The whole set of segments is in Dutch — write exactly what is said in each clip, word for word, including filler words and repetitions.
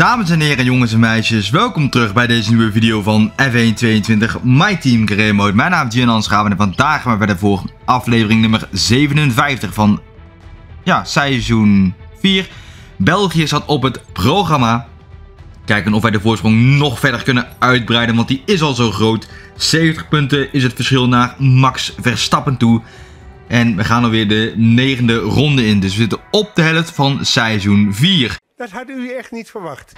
Dames en heren, jongens en meisjes, welkom terug bij deze nieuwe video van F één tweeëntwintig MyTeam Career Mode. Mijn naam is JiaNan Schraven en vandaag gaan we verder voor aflevering nummer zevenenvijftig van ja, seizoen vier. België zat op het programma. Kijken of wij de voorsprong nog verder kunnen uitbreiden, want die is al zo groot. zeventig punten is het verschil naar Max Verstappen toe. En we gaan alweer de negende ronde in, dus we zitten op de helft van seizoen vier. Dat hadden jullie echt niet verwacht.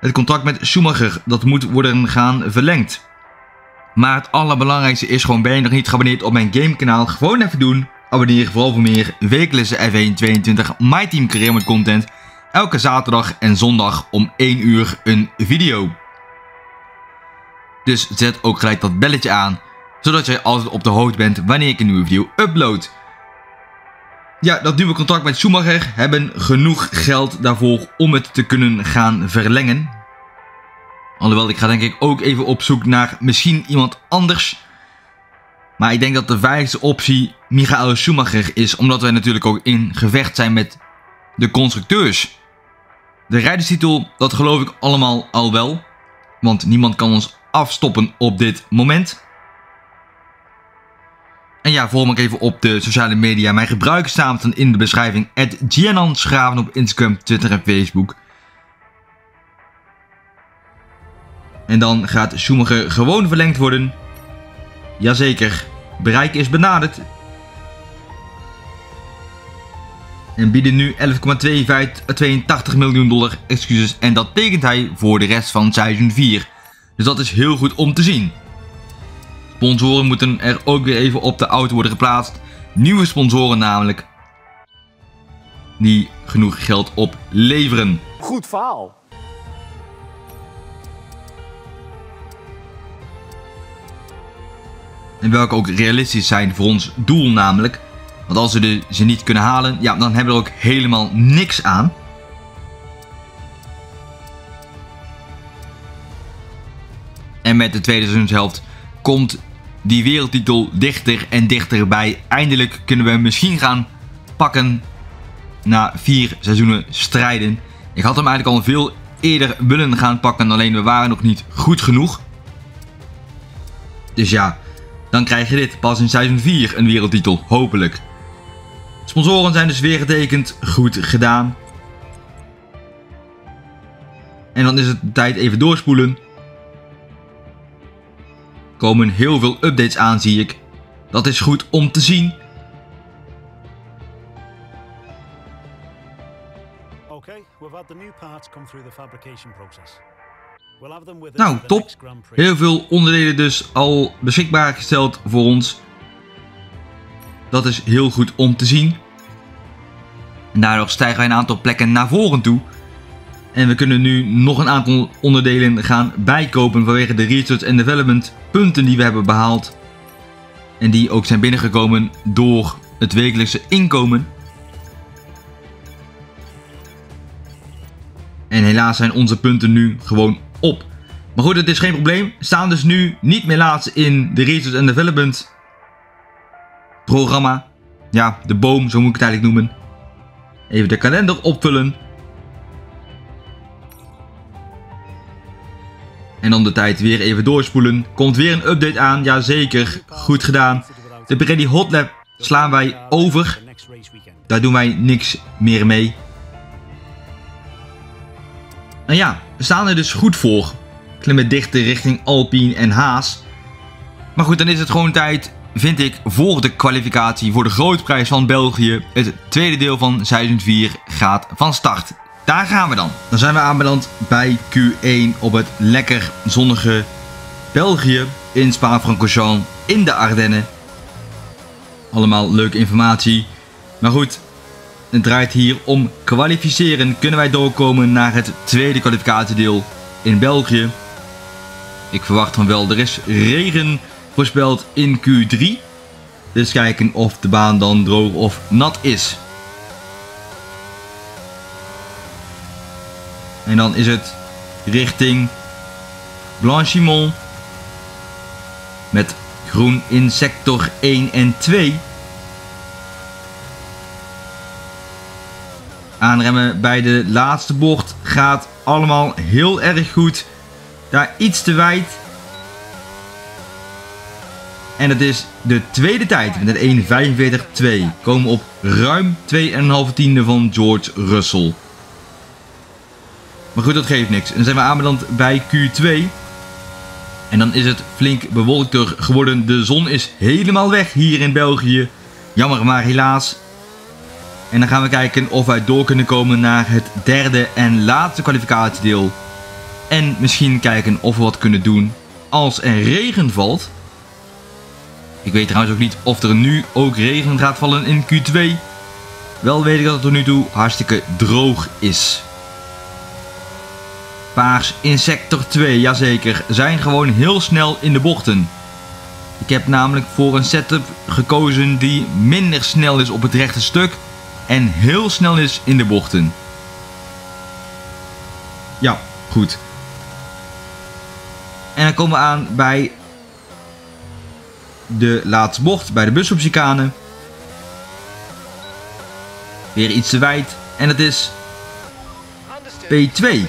Het contract met Schumacher, dat moet worden gaan verlengd. Maar het allerbelangrijkste is gewoon, ben je nog niet geabonneerd op mijn gamekanaal? Gewoon even doen. Abonneer vooral voor meer wekelijkse F één tweeëntwintig MyTeam Career Mode content. Elke zaterdag en zondag om één uur een video. Dus zet ook gelijk dat belletje aan, zodat jij altijd op de hoogte bent wanneer ik een nieuwe video upload. Ja, dat nieuwe contract met Schumacher hebben genoeg geld daarvoor om het te kunnen gaan verlengen. Alhoewel, ik ga denk ik ook even op zoek naar misschien iemand anders. Maar ik denk dat de veiligste optie Michael Schumacher is, omdat wij natuurlijk ook in gevecht zijn met de constructeurs. De rijderstitel, dat geloof ik allemaal al wel, want niemand kan ons afstoppen op dit moment. En ja, volg me even op de sociale media. Mijn gebruikersnaam staat in de beschrijving. at JiaNan Schraven op Instagram, Twitter en Facebook. En dan gaat Schumacher gewoon verlengd worden. Jazeker, bereik is benaderd. En bieden nu elf komma tweeëntachtig miljoen dollar excuses. En dat tekent hij voor de rest van seizoen vier. Dus dat is heel goed om te zien. Sponsoren moeten er ook weer even op de auto worden geplaatst. Nieuwe sponsoren namelijk. Die genoeg geld opleveren. Goed verhaal. En welke ook realistisch zijn voor ons doel namelijk. Want als we de, ze niet kunnen halen, ja, dan hebben we er ook helemaal niks aan. En met de tweede seizoenshelft komt die wereldtitel dichter en dichterbij. Eindelijk kunnen we hem misschien gaan pakken na vier seizoenen strijden. Ik had hem eigenlijk al veel eerder willen gaan pakken, alleen we waren nog niet goed genoeg. Dus ja, dan krijg je dit pas in seizoen vier, een wereldtitel, hopelijk. Sponsoren zijn dus weer getekend, goed gedaan. En dan is het de tijd even doorspoelen. Er komen heel veel updates aan, zie ik. Dat is goed om te zien. Nou, top. Heel veel onderdelen dus al beschikbaar gesteld voor ons. Dat is heel goed om te zien. En daardoor stijgen wij een aantal plekken naar voren toe. En we kunnen nu nog een aantal onderdelen gaan bijkopen vanwege de research en development punten die we hebben behaald. En die ook zijn binnengekomen door het wekelijkse inkomen. En helaas zijn onze punten nu gewoon op. Maar goed, het is geen probleem. Staan dus nu niet meer laatst in de research en development programma. Ja, de boom, zo moet ik het eigenlijk noemen. Even de kalender opvullen. En dan de tijd weer even doorspoelen. Komt weer een update aan. Jazeker. Goed gedaan. De Pirelli Hot Lap slaan wij over. Daar doen wij niks meer mee. Nou ja, we staan er dus goed voor. Klimmen dichter richting Alpine en Haas. Maar goed, dan is het gewoon tijd, vind ik, voor de kwalificatie voor de grootprijs van België. Het tweede deel van seizoen vier gaat van start. Daar gaan we dan. Dan zijn we aanbeland bij Q één op het lekker zonnige België in Spa-Francorchamps in de Ardennen. Allemaal leuke informatie. Maar goed, het draait hier om kwalificeren. Kunnen wij doorkomen naar het tweede kwalificatiedeel in België? Ik verwacht van wel. Er is regen voorspeld in Q drie. Dus kijken of de baan dan droog of nat is. En dan is het richting Blanchimont met groen in sector één en twee. Aanremmen bij de laatste bocht gaat allemaal heel erg goed. Daar iets te wijd. En het is de tweede tijd met een vijfenveertig twee. Komen op ruim twee komma vijf tiende van George Russell. Maar goed, dat geeft niks. En dan zijn we aanbeland bij Q twee. En dan is het flink bewolkter geworden. De zon is helemaal weg hier in België. Jammer maar helaas. En dan gaan we kijken of wij door kunnen komen naar het derde en laatste kwalificatiedeel. En misschien kijken of we wat kunnen doen als er regen valt. Ik weet trouwens ook niet of er nu ook regen gaat vallen in Q twee. Wel weet ik dat het tot nu toe hartstikke droog is. Paars in sector twee, jazeker, zijn gewoon heel snel in de bochten. Ik heb namelijk voor een setup gekozen die minder snel is op het rechte stuk en heel snel is in de bochten. Ja, goed. En dan komen we aan bij de laatste bocht, bij de busopchicane. Weer iets te wijd en het is P twee.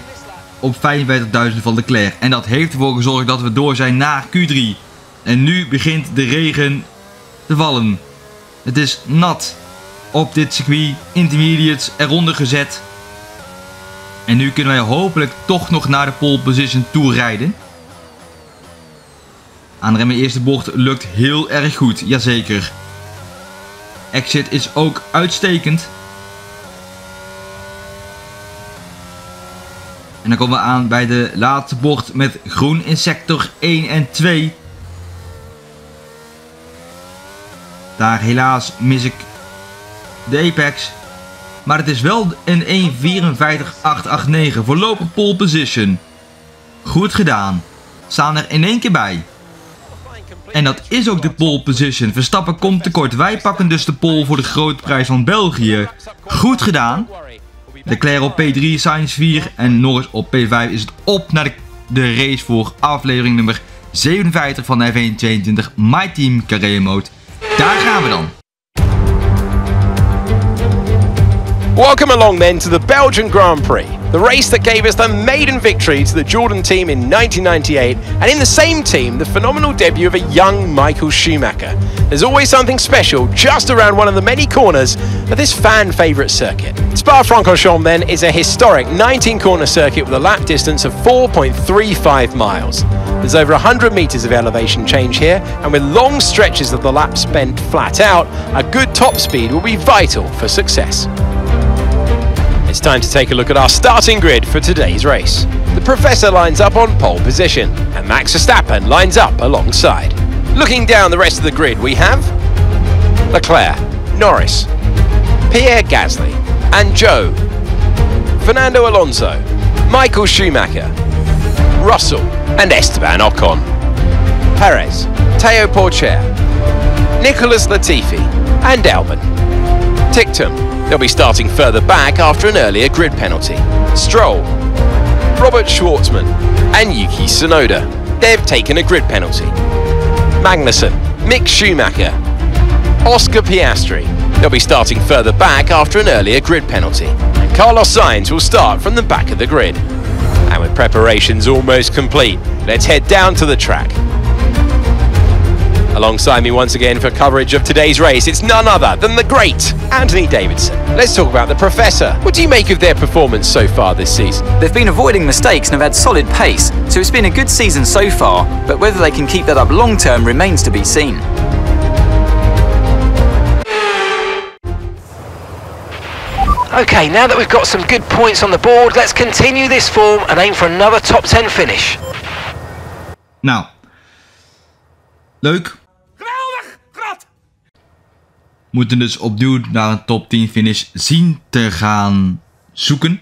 Op vijfenvijftigduizend van Leclerc. En dat heeft ervoor gezorgd dat we door zijn naar Q drie. En nu begint de regen te vallen. Het is nat op dit circuit. Intermediates eronder gezet. En nu kunnen wij hopelijk toch nog naar de pole position toe rijden. Aanremmen eerste bocht lukt heel erg goed. Jazeker. Exit is ook uitstekend. En dan komen we aan bij de laatste bocht met groen in sector één en twee. Daar helaas mis ik de apex. Maar het is wel een een vierenvijftig acht acht negen. Voorlopig pole position. Goed gedaan. Staan er in één keer bij. En dat is ook de pole position. Verstappen komt tekort. Wij pakken dus de pole voor de grote prijs van België. Goed gedaan. Leclerc op P drie, Sainz vier en Norris op P vijf is het op naar de, de race voor aflevering nummer zevenenvijftig van de F één tweeëntwintig MyTeam Carré Mode. Daar gaan we dan. Welcome along then to the Belgian Grand Prix. The race that gave us the maiden victory to the Jordan team in nineteen ninety-eight, and in the same team, the phenomenal debut of a young Michael Schumacher. There's always something special just around one of the many corners of this fan favourite circuit. Spa-Francorchamps then is a historic nineteen corner circuit with a lap distance of four point three five miles. There's over one hundred metres of elevation change here, and with long stretches of the lap spent flat out, a good top speed will be vital for success. It's time to take a look at our starting grid for today's race. The Professor lines up on pole position, and Max Verstappen lines up alongside. Looking down the rest of the grid, we have Leclerc, Norris, Pierre Gasly, and Joe, Fernando Alonso, Michael Schumacher, Russell, and Esteban Ocon, Perez, Teo Porcher, Nicolas Latifi, and Albon. Tictum. They'll be starting further back after an earlier grid penalty. Stroll, Robert Schwartzman and Yuki Tsunoda. They've taken a grid penalty. Magnussen, Mick Schumacher, Oscar Piastri. They'll be starting further back after an earlier grid penalty. And Carlos Sainz will start from the back of the grid. And with preparations almost complete, let's head down to the track. Alongside me once again for coverage of today's race, it's none other than the great Anthony Davidson. Let's talk about the Professor. What do you make of their performance so far this season? They've been avoiding mistakes and have had solid pace, so it's been a good season so far, but whether they can keep that up long term remains to be seen. Okay, now that we've got some good points on the board, let's continue this form and aim for another top ten finish. Now, leuk. Geweldig, krat! Moeten dus opnieuw naar een top tien finish zien te gaan zoeken.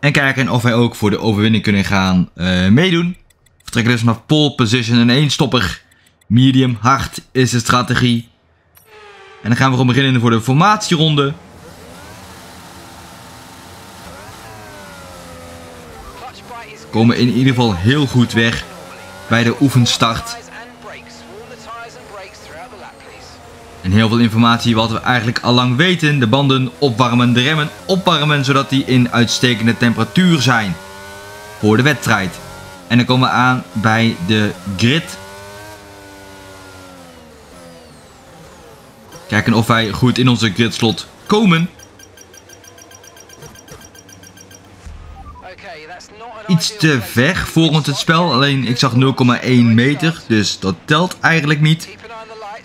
En kijken of wij ook voor de overwinning kunnen gaan uh, meedoen. Vertrekken dus vanaf pole position en één stopper. Medium hard is de strategie. En dan gaan we gewoon beginnen voor de formatieronde. Komen in ieder geval heel goed weg bij de oefenstart. En heel veel informatie wat we eigenlijk allang weten. De banden opwarmen, de remmen opwarmen, zodat die in uitstekende temperatuur zijn voor de wedstrijd. En dan komen we aan bij de grid. Kijken of wij goed in onze gridslot komen. Iets te ver volgens het spel, alleen ik zag nul komma één meter, dus dat telt eigenlijk niet.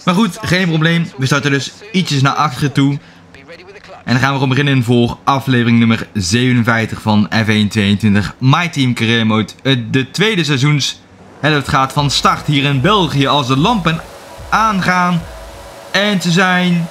Maar goed, geen probleem. We starten dus ietsjes naar achteren toe. En dan gaan we gewoon beginnen voor aflevering nummer zevenenvijftig van F één tweeëntwintig MyTeam Career Mode. De tweede seizoenshelft gaat van start hier in België als de lampen aangaan. En ze zijn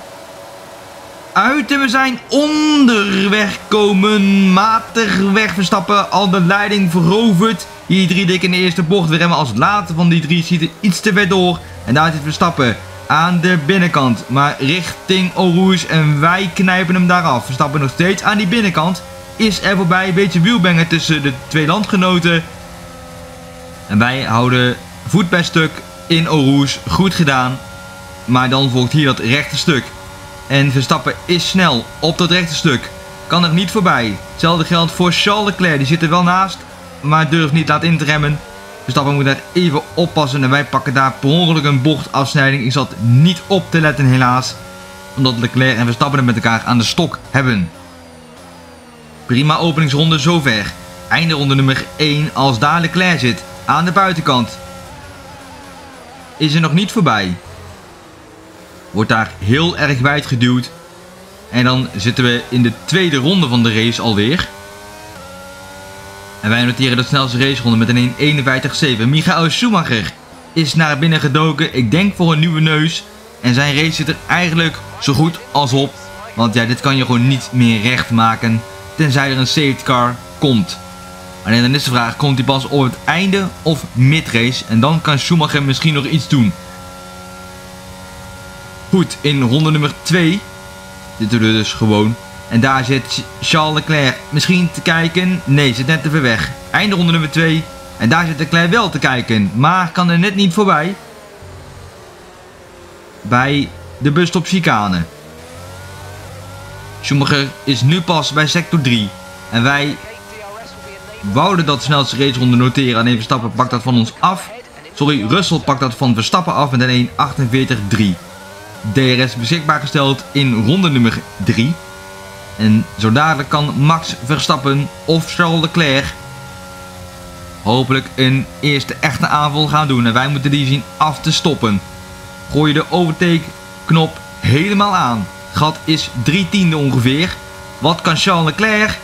uit en we zijn onderweg komen. Matig weg Verstappen, al de leiding veroverd. Hier drie dik in de eerste bocht. We remmen als laatste van die drie, schieten iets te ver door. En daar zit Verstappen aan de binnenkant, maar richting Oroes en wij knijpen hem daar af. Verstappen nog steeds aan die binnenkant. Is er voorbij, een beetje wielbanger tussen de twee landgenoten. En wij houden voet bij stuk in Oroes. Goed gedaan. Maar dan volgt hier dat rechte stuk. En Verstappen is snel op dat rechte stuk. Kan er niet voorbij. Hetzelfde geldt voor Charles Leclerc. Die zit er wel naast, maar durft niet laat in te remmen. Verstappen moet daar even oppassen. En wij pakken daar per ongeluk een bochtafsnijding. Ik zat niet op te letten helaas. Omdat Leclerc en Verstappen er met elkaar aan de stok hebben. Prima openingsronde zover. Eindronde nummer één als daar Leclerc zit. Aan de buitenkant. Is er nog niet voorbij. Wordt daar heel erg wijd geduwd. En dan zitten we in de tweede ronde van de race alweer. En wij noteren de snelste raceronde met een één vijfenvijftig zeven. Michael Schumacher is naar binnen gedoken. Ik denk voor een nieuwe neus. En zijn race zit er eigenlijk zo goed als op. Want ja, dit kan je gewoon niet meer recht maken. Tenzij er een safety car komt. Alleen dan is de vraag, komt die pas op het einde of midrace? En dan kan Schumacher misschien nog iets doen. Goed, in ronde nummer twee zitten we dus gewoon. En daar zit Charles Leclerc misschien te kijken. Nee, zit net te ver weg. Einde ronde nummer twee. En daar zit Leclerc wel te kijken. Maar kan er net niet voorbij. Bij de busstop chicane. Schumacher is nu pas bij sector drie. En wij wouden dat snelste raceronde noteren. Alleen Verstappen pakt dat van ons af. Sorry, Russell pakt dat van Verstappen af. En dan een achtenveertig drie. D R S beschikbaar gesteld in ronde nummer drie. En zo dadelijk kan Max Verstappen of Charles Leclerc hopelijk een eerste echte aanval gaan doen. En wij moeten die zien af te stoppen. Gooi je de overtake knop helemaal aan. Gat is drie tiende ongeveer. Wat kan Charles Leclerc?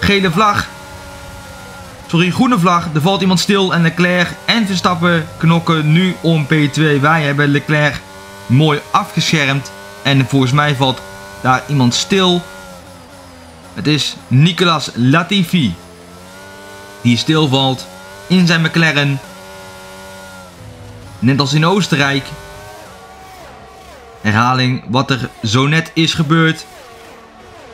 Gele vlag. Sorry, groene vlag. Er valt iemand stil en Leclerc en Verstappen knokken nu om P twee. Wij hebben Leclerc mooi afgeschermd. En volgens mij valt daar iemand stil. Het is Nicolas Latifi. Die stilvalt in zijn McLaren. Net als in Oostenrijk. Herhaling wat er zo net is gebeurd.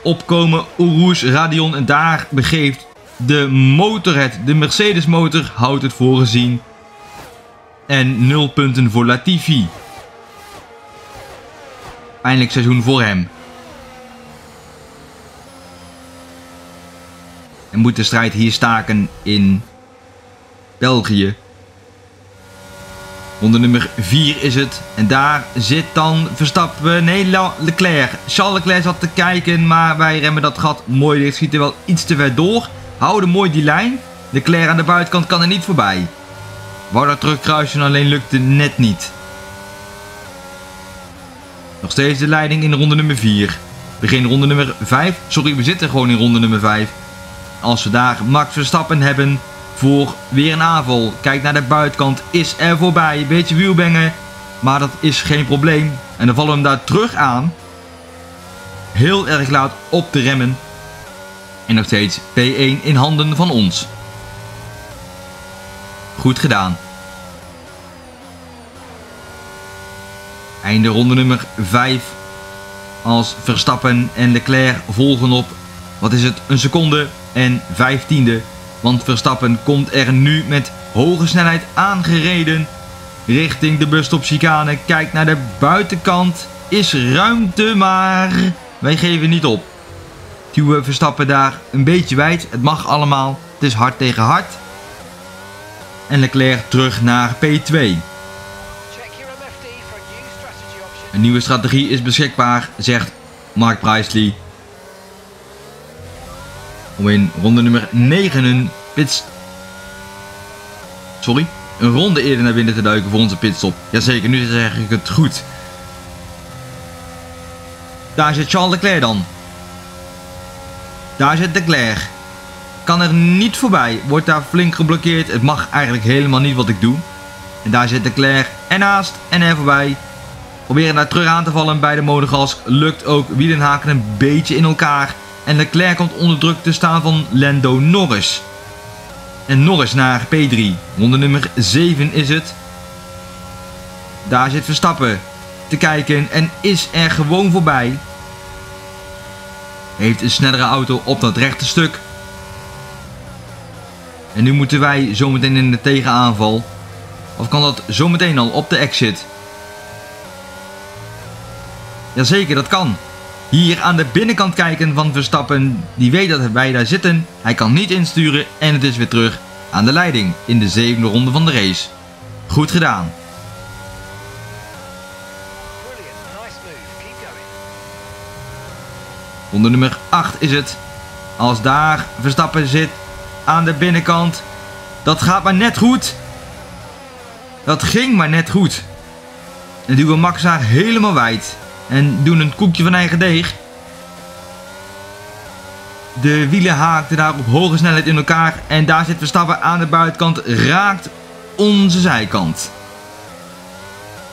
Opkomen Oeroes Radion. En daar begeeft de motor het. De Mercedes motor houdt het voor gezien. En nul punten voor Latifi. Eindelijk seizoen voor hem. En moet de strijd hier staken in België. Ronde nummer vier is het. En daar zit dan Verstappen. Nee, Leclerc. Charles Leclerc zat te kijken. Maar wij remmen dat gat mooi dicht. Schieten wel iets te ver door. Houden mooi die lijn. Leclerc aan de buitenkant kan er niet voorbij. Wou daar terugkruisen, alleen lukte net niet. Nog steeds de leiding in ronde nummer vier. Begin ronde nummer vijf. Sorry, we zitten gewoon in ronde nummer vijf. Als we daar Max Verstappen hebben voor weer een aanval. Kijk naar de buitenkant. Is er voorbij. Een beetje wielbengen. Maar dat is geen probleem. En dan vallen we hem daar terug aan. Heel erg laat op de remmen. En nog steeds P één in handen van ons. Goed gedaan. Einde ronde nummer vijf. Als Verstappen en Leclerc volgen op. Wat is het? Een seconde en vijftiende. Want Verstappen komt er nu met hoge snelheid aangereden. Richting de busstop chicane. Kijk naar de buitenkant. is ruimte, maar wij geven niet op. Duwen Verstappen daar een beetje wijd. Het mag allemaal. Het is hard tegen hard. En Leclerc terug naar P twee. Een nieuwe strategie is beschikbaar, zegt Mark Priestley. Om in ronde nummer negen een pit... Sorry, een ronde eerder naar binnen te duiken voor onze pitstop. Jazeker, nu zeg ik het goed. Daar zit Charles Leclerc dan. Daar zit Leclerc. Kan er niet voorbij. Wordt daar flink geblokkeerd. Het mag eigenlijk helemaal niet wat ik doe. En daar zit Leclerc en naast en er voorbij. Proberen daar terug aan te vallen bij de modegas. Lukt ook. Wielen haken een beetje in elkaar. En Leclerc komt onder druk te staan van Lando Norris. En Norris naar P drie. Ronde nummer zeven is het. Daar zit Verstappen te kijken. En is er gewoon voorbij. Heeft een snellere auto op dat rechte stuk. En nu moeten wij zometeen in de tegenaanval. Of kan dat zometeen al op de exit? Jazeker, dat kan. Hier aan de binnenkant kijken van Verstappen. Die weet dat wij daar zitten. Hij kan niet insturen en het is weer terug aan de leiding in de zevende ronde van de race. Goed gedaan. Ronde nummer acht is het. Als daar Verstappen zit aan de binnenkant. Dat gaat maar net goed. Dat ging maar net goed. En duwen Max haar helemaal wijd. En doen een koekje van eigen deeg. De wielen haakten daar op hoge snelheid in elkaar. En daar zit Verstappen aan de buitenkant. Raakt onze zijkant.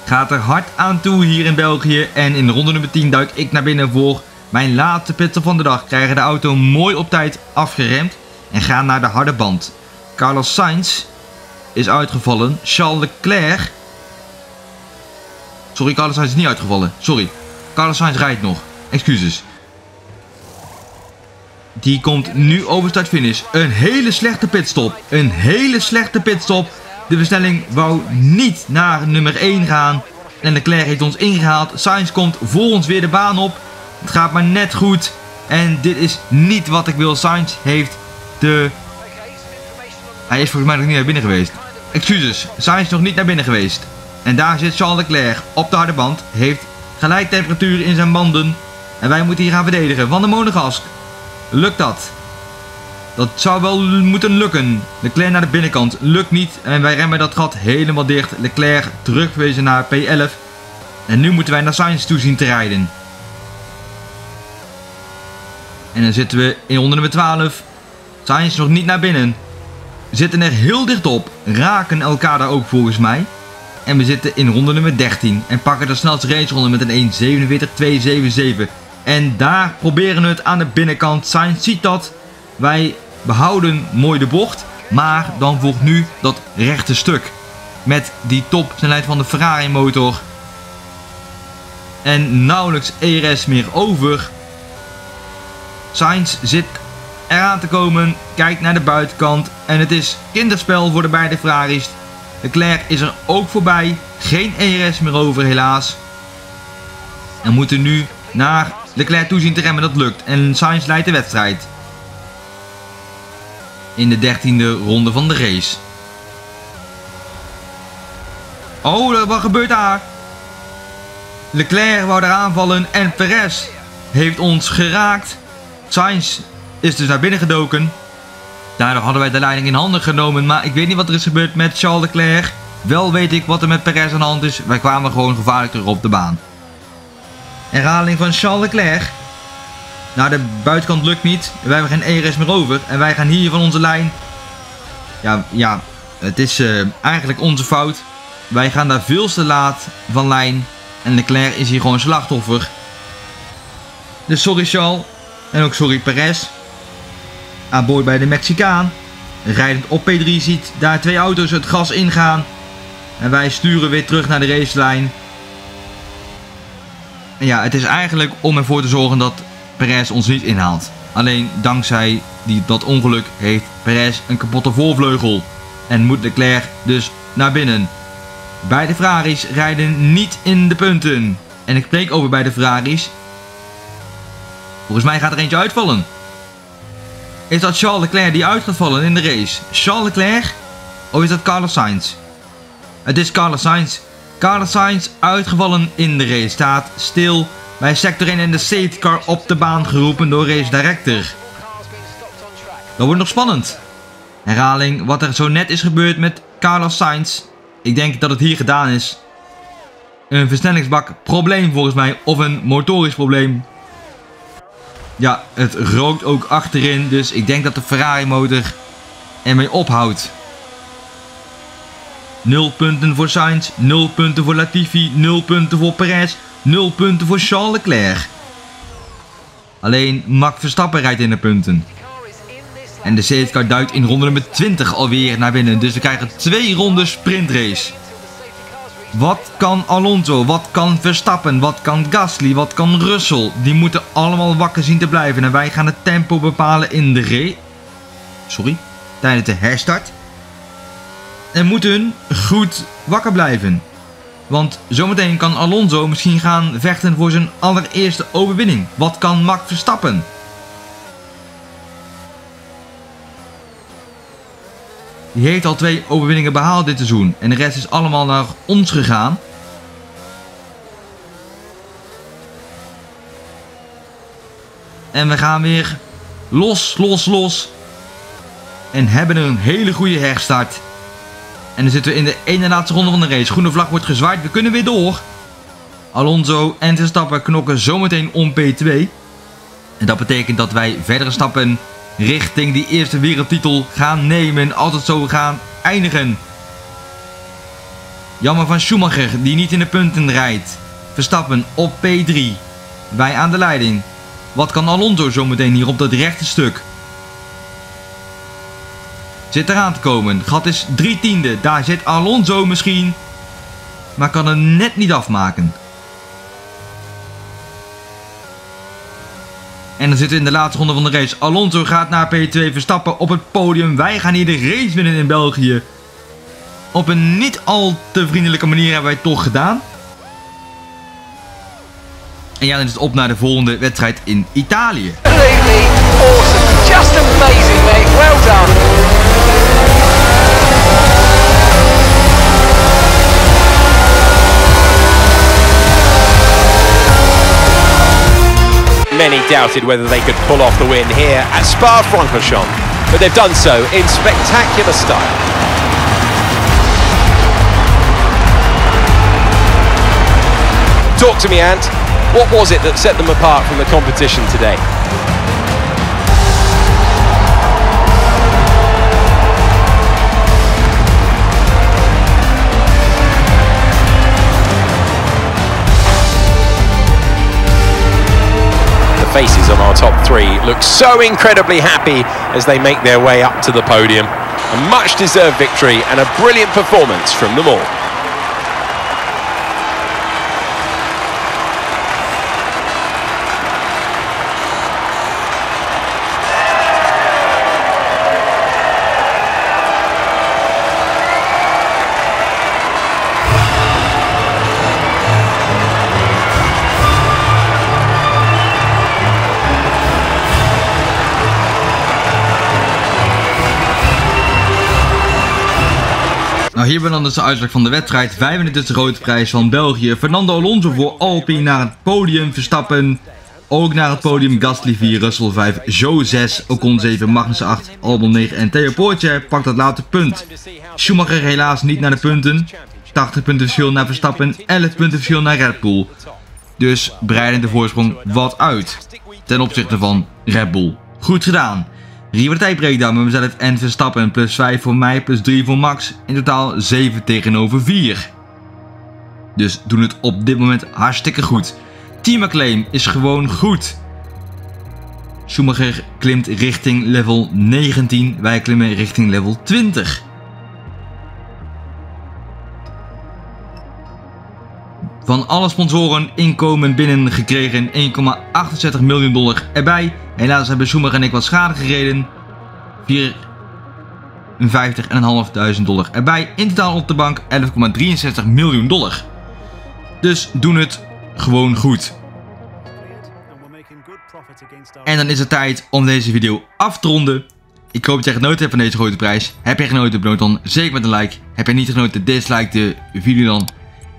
Gaat er hard aan toe hier in België. En in ronde nummer tien duik ik naar binnen voor mijn laatste pitstop van de dag. Krijgen de auto mooi op tijd afgeremd. En gaan naar de harde band. Carlos Sainz is uitgevallen. Charles Leclerc. Sorry, Carlos Sainz is niet uitgevallen. Sorry. Carlos Sainz rijdt nog. Excuses. Die komt nu over start-finish. Een hele slechte pitstop. Een hele slechte pitstop. De versnelling wou niet naar nummer één gaan. En Leclerc heeft ons ingehaald. Sainz komt voor ons weer de baan op. Het gaat maar net goed. En dit is niet wat ik wil. Sainz heeft de... Hij is volgens mij nog niet naar binnen geweest. Excuses. Sainz is nog niet naar binnen geweest. En daar zit Charles Leclerc op de harde band. Heeft gelijk temperatuur in zijn banden. En wij moeten hier gaan verdedigen. Van de monogas. Lukt dat? Dat zou wel moeten lukken. Leclerc naar de binnenkant. Lukt niet. En wij remmen dat gat helemaal dicht. Leclerc terugwezen naar P elf. En nu moeten wij naar Sainz toe zien te rijden. En dan zitten we in ronde nummer twaalf. Sainz nog niet naar binnen. We zitten er heel dicht op. Raken elkaar daar ook volgens mij. En we zitten in ronde nummer dertien. En pakken de snelste raceronde met een één zevenenveertig twee zevenenzeventig. En daar proberen we het aan de binnenkant. Sainz ziet dat. Wij behouden mooi de bocht. Maar dan volgt nu dat rechte stuk. Met die topsnelheid van de Ferrari motor. En nauwelijks E R S meer over. Sainz zit eraan te komen. Kijkt naar de buitenkant. En het is kinderspel voor de beide Ferraris. Leclerc is er ook voorbij. Geen E R S meer over helaas. En we moeten nu naar Leclerc toe zien te remmen. Dat lukt. En Sainz leidt de wedstrijd. In de dertiende ronde van de race. Oh, wat gebeurt daar? Leclerc wou daar aanvallen. En Perez heeft ons geraakt. Sainz is dus naar binnen gedoken. Daardoor hadden wij de leiding in handen genomen. Maar ik weet niet wat er is gebeurd met Charles Leclerc. Wel weet ik wat er met Perez aan de hand is. Wij kwamen gewoon gevaarlijk terug op de baan. Herhaling van Charles Leclerc. Naar de buitenkant lukt niet. Wij hebben geen E R S meer over. En wij gaan hier van onze lijn. Ja, ja het is uh, eigenlijk onze fout. Wij gaan daar veel te laat van lijn. En Leclerc is hier gewoon slachtoffer. Dus sorry Charles. En ook sorry Perez. Aan boord bij de Mexicaan. Rijdend op P drie ziet daar twee auto's het gas ingaan. En wij sturen weer terug naar de racelijn. En ja, het is eigenlijk om ervoor te zorgen dat Perez ons niet inhaalt. Alleen dankzij die, dat ongeluk heeft Perez een kapotte voorvleugel. En moet Leclerc dus naar binnen. Beide Ferraris rijden niet in de punten. En ik spreek over bij de Ferraris. Volgens mij gaat er eentje uitvallen. Is dat Charles Leclerc die uit gaat vallen in de race? Charles Leclerc? Of is dat Carlos Sainz? Het is Carlos Sainz. Carlos Sainz uitgevallen in de race. Staat stil bij sector één en de safety car op de baan geroepen door race director. Dat wordt nog spannend. Herhaling wat er zo net is gebeurd met Carlos Sainz. Ik denk dat het hier gedaan is. Een versnellingsbak probleem volgens mij. Of een motorisch probleem. Ja, het rookt ook achterin. Dus ik denk dat de Ferrari motor ermee ophoudt. nul punten voor Sainz. nul punten voor Latifi. nul punten voor Perez. nul punten voor Charles Leclerc. Alleen Max Verstappen rijdt in de punten. En de safety car duikt in ronde nummer twintig alweer naar binnen. Dus we krijgen twee ronden sprintrace. Wat kan Alonso? Wat kan Verstappen? Wat kan Gasly? Wat kan Russell? Die moeten allemaal wakker zien te blijven. En wij gaan het tempo bepalen in de race. Sorry, tijdens de herstart. En moeten goed wakker blijven. Want zometeen kan Alonso misschien gaan vechten voor zijn allereerste overwinning. Wat kan Max Verstappen? Die heeft al twee overwinningen behaald dit seizoen. En de rest is allemaal naar ons gegaan. En we gaan weer los, los, los. En hebben een hele goede herstart. En dan zitten we in de ene laatste ronde van de race. Groene vlag wordt gezwaaid. We kunnen weer door. Alonso en Verstappen knokken zometeen om P twee. En dat betekent dat wij verdere stappen richting die eerste wereldtitel gaan nemen. Als het zo gaan eindigen. Jammer van Schumacher die niet in de punten rijdt. Verstappen op P drie. Wij aan de leiding. Wat kan Alonso zometeen hier op dat rechte stuk? Zit eraan te komen. Gat is drie tiende. Daar zit Alonso misschien. Maar kan hem net niet afmaken. En dan zitten we in de laatste ronde van de race. Alonso gaat naar P twee. Verstappen op het podium. Wij gaan hier de race winnen in België. Op een niet al te vriendelijke manier hebben wij het toch gedaan. En ja, dan is het op naar de volgende wedstrijd in Italië. Absolutely awesome. Just amazing, mate. Well done. Many doubted whether they could pull off the win here at Spa-Francorchamps, but they've done so in spectacular style. Talk to me, Ant. What was it that set them apart from the competition today? Faces on our top three look so incredibly happy as they make their way up to the podium. A much deserved victory and a brilliant performance from them all. Nou, hier ben dan dus de uitslag van de wedstrijd. Wij winnen dus de grote prijs van België. Fernando Alonso voor Alpine naar het podium. Verstappen ook naar het podium. Gasly vier, Russell vijf, Zhou zes, Ocon zeven, Magnussen acht, Albon negen en Theo Pogačar pakt dat laatste punt. Schumacher helaas niet naar de punten. tachtig punten verschil naar Verstappen, elf punten verschil naar Red Bull. Dus breiden de voorsprong wat uit ten opzichte van Red Bull. Goed gedaan. Rivaliteit breakdown met mezelf en Verstappen. Plus vijf voor mij, plus drie voor Max. In totaal zeven tegenover vier. Dus doen het op dit moment hartstikke goed. Teamaclaim is gewoon goed. Schumacher klimt richting level negentien. Wij klimmen richting level twintig. Van alle sponsoren inkomen binnen gekregen. één komma achtenzestig miljoen dollar erbij. Helaas hebben Schumacher en ik wat schade gereden. vierenvijftig komma vijf duizend dollar erbij. In totaal op de bank elf komma drieënzestig miljoen dollar. Dus doen het gewoon goed. En dan is het tijd om deze video af te ronden. Ik hoop dat jij genoten hebt van deze grote prijs. Heb je genoten, beloon dan zeker met een like. Heb je niet genoten, dislike de video dan.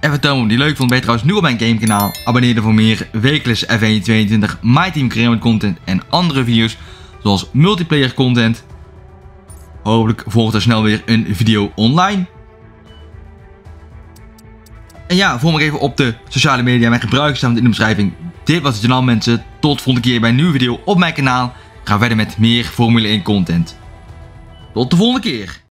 En vertel me of je die leuk vond. Ben je trouwens nu op mijn game kanaal. Abonneer je voor meer wekelijks F één tweeëntwintig, MyTeam creëren content en andere video's. Zoals multiplayer content. Hopelijk volgt er snel weer een video online. En ja, volg me even op de sociale media. Mijn gebruikers staan in de beschrijving. Dit was het kanaal, mensen. Tot volgende keer bij een nieuwe video op mijn kanaal. Ik ga verder met meer Formule één content. Tot de volgende keer.